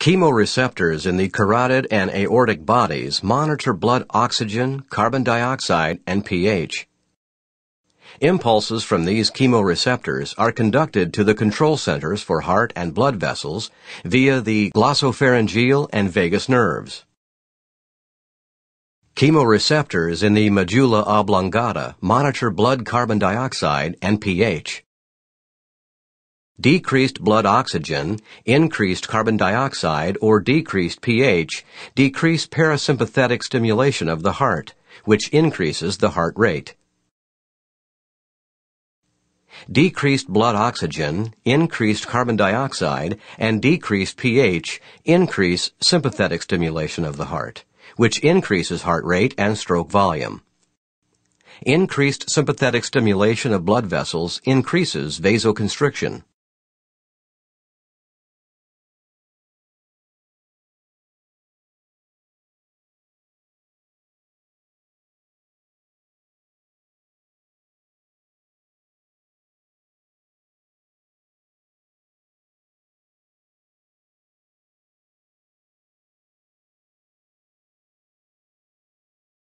Chemoreceptors in the carotid and aortic bodies monitor blood oxygen, carbon dioxide, and pH. Impulses from these chemoreceptors are conducted to the control centers for heart and blood vessels via the glossopharyngeal and vagus nerves. Chemoreceptors in the medulla oblongata monitor blood carbon dioxide and pH. Decreased blood oxygen, increased carbon dioxide, or decreased pH decrease parasympathetic stimulation of the heart, which increases the heart rate. Decreased blood oxygen, increased carbon dioxide, and decreased pH increase sympathetic stimulation of the heart, which increases heart rate and stroke volume. Increased sympathetic stimulation of blood vessels increases vasoconstriction.